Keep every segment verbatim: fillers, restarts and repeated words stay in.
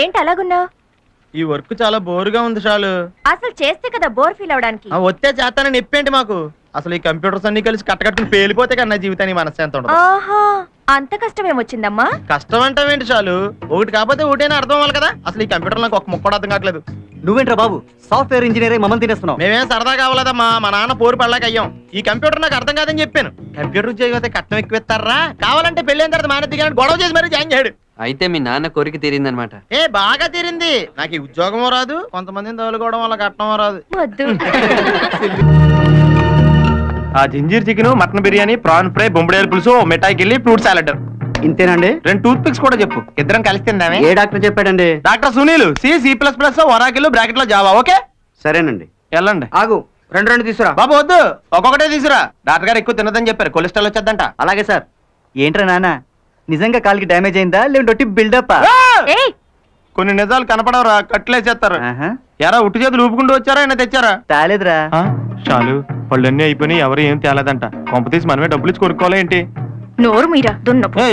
ఏంటి అలాగున్నావ్? ఈ వర్క్ చాలా బోర్గా ఉంది చాలు. అసలు చేస్తే కదా బోర్ ఫీల్ అవడానికి. ఆ వచ్చే చేతన నిప్పేంటి మాకు? అసలు ఈ కంప్యూటర్స్ అన్ని కలిసి కట్టకట్టుని పేలిపోతే కన్నా జీవితానికి మనశ్శాంతి ఉండదు. ఆహా, అంత కష్టం ఏమొచ్చిందమ్మా? కష్టం అంటావేంటి చాలు? ఒకటి కాకపోతే ఒకటేనా అర్థం అవ్వాలి కదా. అసలు ఈ కంప్యూటర్ నాకు ఒక ముక్క అర్థం కావట్లేదు. నువ్వేంట్రా బాబు సాఫ్ట్వేర్ ఇంజనీర్ మమ్మల్ని తినేస్తున్నావు? మేమేం సరదా కావాలదమ్మా, మా నాన్న పోరు పడలేక అయ్యాం. ఈ కంప్యూటర్ నాకు అర్థం కాదని చెప్పాను. కంప్యూటర్ ఉద్యోగం అయితే కట్టం ఎక్కువ ఇస్తారా, కావాలంటే పెళ్ళైన తర్వాత మానే దిగాను గొడవ చేసి మరీ జాయిన్ చేయడు. అయితే మీ నాన్న కోరిక తీరింది అనమాట. ఏ బాగా తీరింది. నాకు ఈ ఉద్యోగమో రాదు, కొంతమందిని తగులుకోవడం వల్ల కట్టమో రాదు. ఆ ginger chicken, mutton biryani, prawn fry, బొంబడేల పులుసు, మిఠాయి కిళ్ళి, ఫ్రూట్ సాలడ్, ఇంతేనండి. రెండు టూత్ పిక్స్ కూడా చెప్పు, ఇద్దరం కలిసి తిందామే. ఏ డాక్టర్ చెప్పాడండి? Doctor Sunil. C C plus plus Oracle bracket లో జావా. ఓకే సరేనండి, వెళ్ళండి. ఆగు, రెండు రెండు తీసురా బాబు. వద్దు, ఒక్కొక్కటే తీసురా. డాక్టర్ గారు ఎక్కువ తినదని చెప్పారు, కొలెస్ట్రాల్ వచ్చేద్దంట. అలాగే సార్. ఏంట్రా నాన్న, నిజంగా కాలికి డ్యామేజ్ అయిందా లేదంటే బిల్డప్? కొన్ని నిజాలు కనపడవరా, కట్లేసేస్తారు. ఎరా ఉట్టి చేతులు ఊపుకుంటూ వచ్చారా, ఆయన తెచ్చారా? తేలేదురా. చాలు, వాళ్ళన్నీ అయిపోయినాయి, ఎవరు ఏం తేలేదంట. కొంప తీసి మనమే డబ్బులు ఇచ్చి కొనుక్కోవాలి ఏంటి? నోరు మీరా దున్నపు.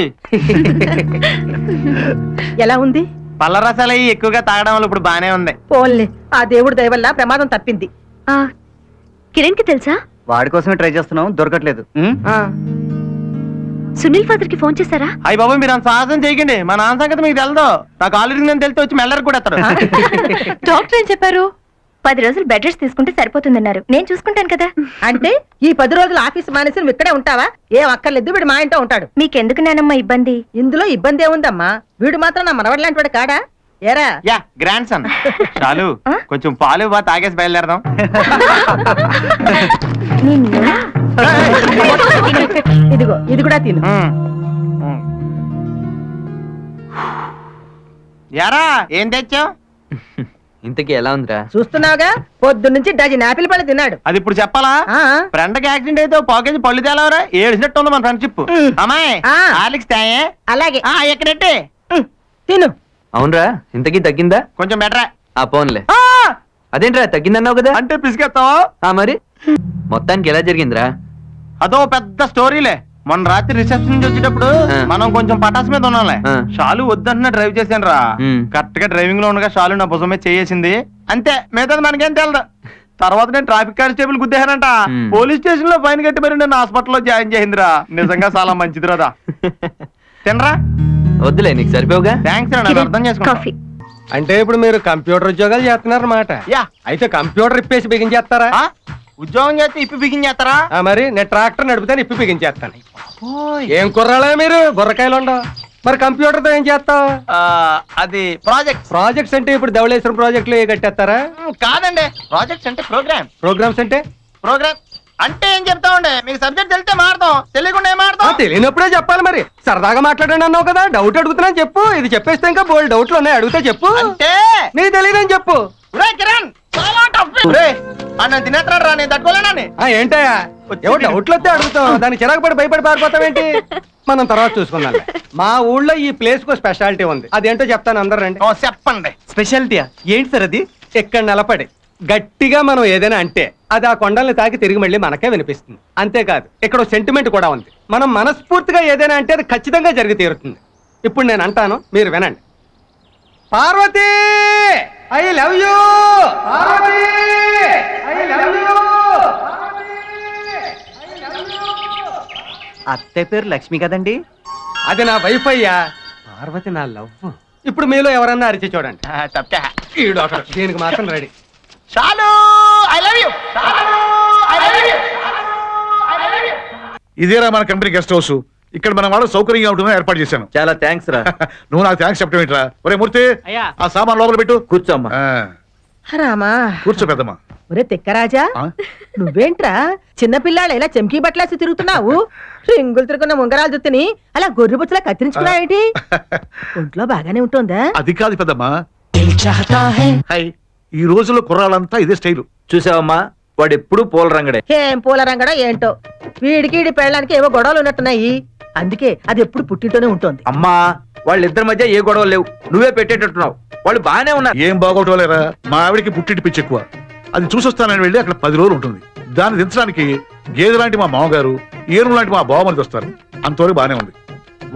ఎలా ఉంది? పళ్ళ రసాలు ఎక్కువగా తాగడం వల్ల ఇప్పుడు బానే ఉంది. పోన్లే, ఆ దేవుడి దయ వల్ల ప్రమాదం తప్పింది. కిరణ్ కి తెలుసా? వాడి కోసమే ట్రై చేస్తున్నాం, దొరకట్లేదు. సునీల్ ఫాదర్ కి ఫోన్ చేశారా? అయ్యి బాబు, మీరు అంత సాహసం చేయకండి. మా నాన్న సంగతి మీకు తెలుదు. నాకు ఆల్రెడీ నేను తెలిసి వచ్చి మెల్లరికి కూడా ఎత్తారు. డాక్టర్ ఏం చెప్పారు? పది రోజులు బెడ్ రెస్ట్ తీసుకుంటే సరిపోతుందన్నారు. నేను చూసుకుంటాను కదా. అంటే ఈ పది రోజులు ఆఫీస్ మానేసి నువ్వు ఇక్కడే ఉంటావా? ఏం అక్కర్లేదు, వీడు మా ఇంట్లో ఉంటాడు. మీకెందుకు నానమ్మ ఇబ్బంది? ఇందులో ఇబ్బంది ఏముందమ్మా, వీడు మాత్రం నా మనవడి లాంటి వాడు కాడా? ఏరా యా గ్రాండ్ సన్. చాలు, కొంచెం పాలు బా, తాగేసి బయలుదేరదాం. ఇదిగో ఇది కూడా తిను. యారా ఏం తెచ్చావు? ఇంతకీ ఎలా ఉందిరా? చూస్తున్నావుగా, పొద్దు నుంచి డజన్ ఆపిల్ పళ్ళు తిన్నాడు. అది ఇప్పుడు చెప్పాలా? ఫ్రెండ్ కి యాక్సిడెంట్ అయితే పాకేజీ పళ్ళు తేలవరా? ఏడిసినట్టు ఉంది మన ఫ్రెండ్షిప్. అమ్మాయి ఆలిక్స్ తాయే. అలాగే ఎక్కడెట్టే తిను. అవునరా, ఇంతకీ తగ్గిందా? కొంచెం బెటరా. ఆ పోన్లే. అదేంట్రా తగ్గిందన్నావు కదా, అంటే పిసికేస్తావా మరి? మొత్తానికి ఎలా జరిగిందిరా? అదో పెద్ద స్టోరీలే. మొన్న రాత్రి రిసెప్షన్ నుంచి వచ్చేటప్పుడు మనం కొంచెం పటాస్ మీద ఉన్నాంలే. షాలు వద్దంటున్నా డ్రైవ్ చేశాను రా. కరెక్ట్ గా డ్రైవింగ్ లో ఉండగా షాలు నా భుజమే చేసింది. అంతే, మిగతాది మనకేం తెలియదు. తర్వాత నేను ట్రాఫిక్ కానిస్టేబుల్ గుద్దేశానంట. పోలీస్ స్టేషన్ లో ఫైన్ కట్టి మరి నేను హాస్పిటల్లో జాయిన్ చేసిందిరా. నిజంగా చాలా మంచిది రాదా. తినరా? వద్దులే, నీకు సరిపోగా. థ్యాంక్స్ రా, నాకు అర్థం చేసుకోండి. అంటే ఇప్పుడు మీరు కంప్యూటర్ ఉద్యోగాలు చేస్తున్నారు అన్నమాట. యా, అయితే కంప్యూటర్ ఇప్పేసి బిగించేస్తారా? ఉద్యోగం చేస్తే ఇప్పి బిగించేస్తారా? మరి నేను ట్రాక్టర్ నడిపితే ఇప్పి బిగించేస్తాను. ఏం కుర్రాలా మీరు, బుర్రకాయలు ఉండవు. మరి కంప్యూటర్తో ఏం చేస్తావు? అది ప్రాజెక్ట్. ప్రాజెక్ట్స్ అంటే ఇప్పుడు ధవళేశ్వరం ప్రాజెక్టులు ఏ కట్టేస్తారా? కాదండి, ప్రాజెక్ట్స్ అంటే ప్రోగ్రామ్. ప్రోగ్రామ్స్ అంటే? ప్రోగ్రామ్ అంటే ఏం చెప్తా ఉండే మీకు? సబ్జెక్ట్ తెలిస్తే మారుతాం, తెలియకుండా ఏం మారుతాం? తెలియనప్పుడే చెప్పాలి. మరి సరదాగా మాట్లాడండి అన్నావు కదా, డౌట్ అడుగుతున్నాను చెప్పు. ఇది చెప్పేస్తే ఇంకా బోల్డ్ డౌట్లు ఉన్నాయి, అడిగితే చెప్పు. అంటే నీకు తెలియదని చెప్పు. కిరణ్ ఏంటయా, ఎవరు డౌట్లు వస్తే అడుగుతాం, దానికి చిరాకు పడి భయపడి పారిపోతావేంటి? మనం తర్వాత చూసుకున్నాం. మా ఊళ్ళో ఈ ప్లేస్ కు స్పెషాలిటీ ఉంది, అదేంటో చెప్తాను అందరూ రండి. చెప్పండి. స్పెషాలిటీయా? ఏంటి సార్ అది? ఎక్కడ నిలబడి గట్టిగా మనం ఏదైనా అంటే అది ఆ కొండల్ని తాకి తిరిగి మళ్ళీ మనకే వినిపిస్తుంది. అంతేకాదు, ఇక్కడ సెంటిమెంట్ కూడా ఉంది. మనం మనస్ఫూర్తిగా ఏదైనా అంటే అది ఖచ్చితంగా జరిగి తీరుతుంది. ఇప్పుడు నేను అంటాను, మీరు వినండి. Parvati, I love you. Parvati, I love you. అత్తే పేరు లక్ష్మి కదండి, అది నా వైఫ్ అయ్యా. పార్వతి నా లవ్. ఇప్పుడు మీలో ఎవరన్నా అరిచి చూడండి. తప్ప దీనికి మాత్రం రెడీ. ఇదేరా మన కంపెనీ గెస్ట్ హౌస్. ఇక్కడ మన వాళ్ళు సౌకర్యంగా ఉంటుందని ఏర్పాటు చేశాను. చాలా థ్యాంక్స్ రా. నువ్వు నాకు థ్యాంక్స్ చెప్పడం ఏంట్రా? ఒరే మూర్తి, ఆ సామాన్ లోపల పెట్టు. కూర్చోమ్మా. రామా కూర్చో పెద్దమ్మా. ఒరే తిక్కరాజా, నువ్వేంట్రా చిన్నపిల్లాడు ఇలా చెంకీ బట్టలేసి తిరుగుతున్నావు? రింగులు తిరుగున్న ముంగరాలు జుత్తిని అలా గొర్రె బొచ్చులా కత్తిరించుకున్నా ఏంటి? ఒంట్లో బాగానే ఉంటుందా? అది కాదు పెద్దమ్మా, ఈ రోజులో కుర్రాలంతా ఇదే స్టైల్. చూసావమ్మా, వాడు ఎప్పుడు పూల రంగడే. ఏం పూల రంగడా ఏంటో, వీడికి వీడి పెళ్ళడానికి ఏవో గొడవలు ఉన్నట్టున్నాయి. అందుకే అది ఎప్పుడు పుట్టింటూనే ఉంటుంది. అమ్మా, వాళ్ళిద్దరి మధ్య ఏ గొడవలు లేవు, నువ్వే పెట్టేటట్టున్నావు. వాళ్ళు బానే ఉన్నారు. ఏం బాగోటోలేరా, మా ఆవిడికి పుట్టింటి పిచ్చి ఎక్కువ. అది చూసొస్తానని వెళ్ళి అక్కడ పది రోజులు ఉంటుంది. దాన్ని దించడానికి గేదె లాంటి మా మామగారు, ఏరు లాంటి మా బావమని వస్తారు. అంతవరకు బానే ఉంది.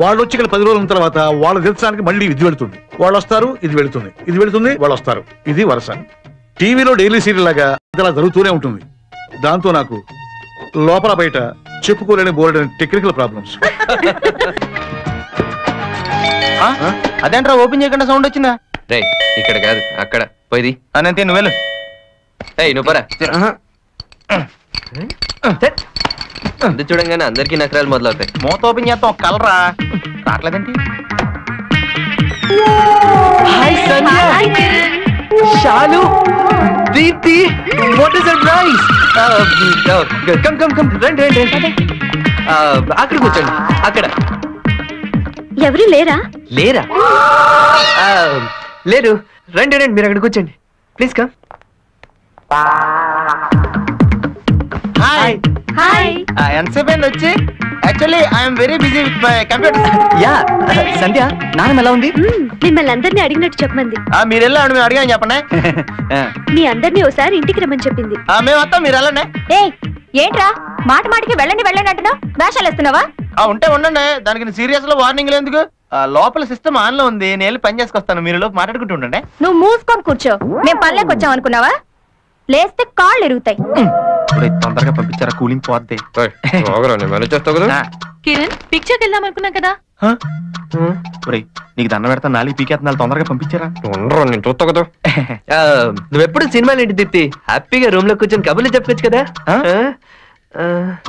వాళ్ళు వచ్చి గల పది రోజుల తర్వాత వాళ్ళ తెలుసానికి మళ్ళీ ఇది వెళ్తుంది, వాళ్ళు వస్తారు, ఇది వెళ్తుంది, ఇది వెళ్తుంది, వాళ్ళు వస్తారు. ఇది వరుస టీవీలో డైలీ సీరియల్ లాగా అలా జరుగుతూనే ఉంటుంది. దాంతో నాకు లోపల బయట చెప్పుకోలేని బోర్డ్ టెక్నికల్ ప్రాబ్లమ్స్. అదేంట్రా ఓపెన్ చేయకుండా సౌండ్ వచ్చిందా? రే ఇక్కడ కాదు అక్కడ పోయి అనంతే. నువ్వెళ్ళు, నువ్వు పరా. అందు చూడంగానే అందరికీ నకరాలు మొదలవుతాయి. మూత ఓపెన్ చేస్తాం, కలరా రావట్లేదండి. అక్కడ కూర్చోండి, అక్కడ ఎవరు లేరా? లేరా లేరు, రండి రండి, మీరు అక్కడ కూర్చోండి. Please come. హాయ్ హాయ్, ఎంతసేపు అయింది వచ్చి? Actually I'm very busy with my computer. Yeah Sandhya, నాన్న ఎలా ఉంది? మిమ్మల్ని అందరినీ అడిగినట్టు చెప్పమంది. మీరు వెళ్ళండి, మేము అడిగాం చెప్పండి. మీ అందరినీ ఒకసారి ఇంటికి రమ్మని చెప్పింది. మేము వస్తాం, మీరు వెళ్ళండి. ఏంట్రా మాట మాటికి వెళ్ళండి వెళ్ళండి అంటున్నావు, వేషాలు వేస్తున్నావా? ఉంటే ఉండండి, దానికి సీరియస్ లో వార్నింగ్ ఎందుకు? లోపల సిస్టమ్ ఆన్ లో ఉంది, నేను పని చేసుకొస్తాను, మీరు లోపు మాట్లాడుకుంటూ ఉండండి. నువ్వు మూసుకొని కూర్చో, మేము పనిలోకి వచ్చాం అనుకున్నావా? లేస్తే కాళ్ళు ఎరుగుతాయి. తొందరగా పంపించారా, కూలింగ్ పోద్ది. కిరణ్ పిక్చర్కి వెళ్దాం అనుకున్నాం కదా. నీకు దండ పెడతా, నాలుగు పీకేతనాలు, తొందరగా పంపించారా? నేను చూస్తా కదా. నువ్వెప్పుడు సినిమాలు ఏంటి దీప్తి? హ్యాపీగా రూమ్ లో కూర్చొని కబుర్లు చెప్పుకోవచ్చు కదా.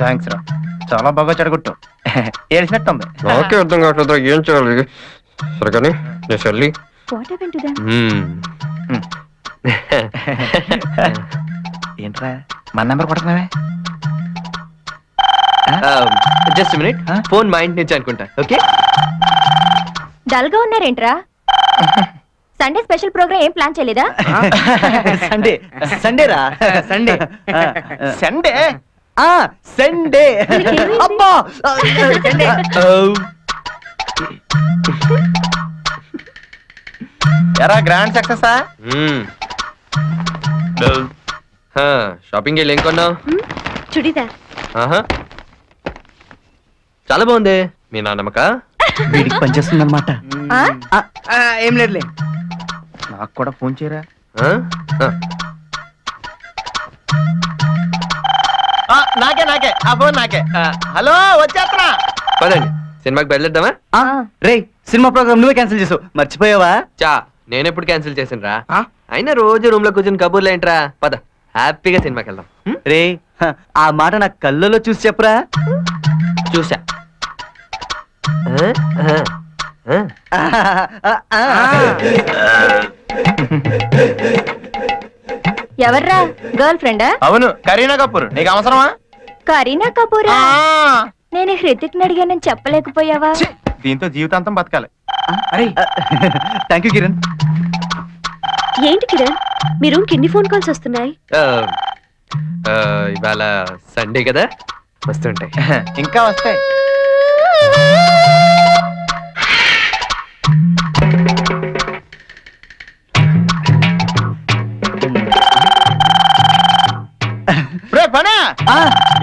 థ్యాంక్స్ రా, చాలా బాగా చెడగొట్టు. ఏడిసినట్టుంది, నాకే అర్థం కావట్లేదు ఏం చేయాలి. సరే కానీ నేను చెల్లి ఏంట్రా మన నెంబర్ కొడుతున్నావే? జస్ట్ మినిట్, ఫోన్ మా ఇంటి నుంచి అనుకుంటా. ఓకే డల్గా ఉన్నారేంట్రా? సండే స్పెషల్ ప్రోగ్రామ్ ఏం ప్లాన్ చేయలేదా? సండే సండే రా, సండే సండే సండే. అబ్బా ఎరా గ్రాండ్ సక్సెసా? షాపింగ్ వెళ్ళి ఏం కొన్నావు? చుడిదార్. చాలా బాగుంది, మీ నాన్నమ్మక వీడికి పనిచేస్తుంది అనమాట. ఏం లేదులే, నాకు కూడా ఫోన్ చేయరా. నాకే నాకే ఆ ఫోన్ నాకే. హలో వచ్చేస్తున్నా, పదండి సినిమాకి బయలుదేద్దామా? రే సినిమా ప్రోగ్రామ్ నువ్వే క్యాన్సిల్ చేసావు, మర్చిపోయావా? చా నేను ఎప్పుడు క్యాన్సిల్ చేసాను రా, అయినా రోజు రూమ్ లో కూర్చొని కబుర్లు ఏంట్రా, పద హ్యాపీగా సినిమాకి వెళ్దాం. రే ఆ మాట నా కళ్ళలో చూసి చెప్పరా. చూసా ఎవర్రా? గర్ల్ ఫ్రెండా? అవును కరీనా కపూర్. నీకు అవసరమా కరీనా కపూర్? నేను హృతిక్ అడిగానని చెప్పలేకపోయావా? దీంతో జీవితాంతం బతకాలి. Thank you Kiran. ఏంటి కిరణ్ మీ రూమ్ కి ఎన్ని ఫోన్ కాల్స్ వస్తున్నాయి? ఇవాళ సండే కదా వస్తుంటాయి, ఇంకా వస్తాయి.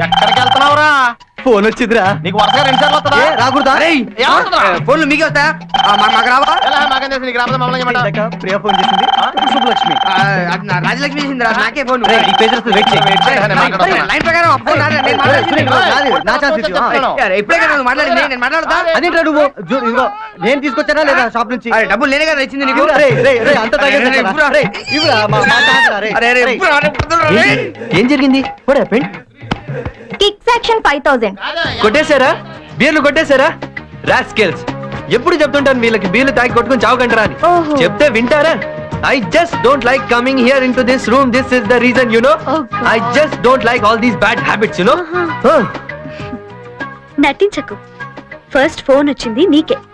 ఎక్కడికి వెళ్తున్నావురా? ఫోన్ వచ్చిందిరా నీకు, వరుసగా రెండు సార్లు వస్తా రాకూడదా? ఫోన్లు మీకే వస్తా, మాకు రావా? నీకు రావద్దా? మమ్మల్ని ప్రియా ఫోన్ చేసింది, శుభలక్ష్మి రాజలక్ష్మి చేసిందిరా, నాకే ఫోన్. లైన్ ప్రకారం ఇప్పుడే మాట్లాడింది, నేను మాట్లాడతా. అదేంటా నువ్వు? నేను తీసుకొచ్చానా లేదా షాప్ నుంచి? డబ్బులు నేనే కదా ఇచ్చింది నీకు. ఏం జరిగింది? Kick section five thousand. కొట్టేశారా? బీర్లు కొట్టేశారా? రాస్కెల్స్, ఎప్పుడు చెప్తుంటాను వీళ్ళకి బీర్లు తాగి కొట్టుకుని చావకంటారా అని, చెప్తే వింటారా? I just don't like coming here into this room. This is the reason, you know. Oh, I just don't like all these bad habits, you know. నటించకు, ఫస్ట్ ఫోన్ వచ్చింది నీకే.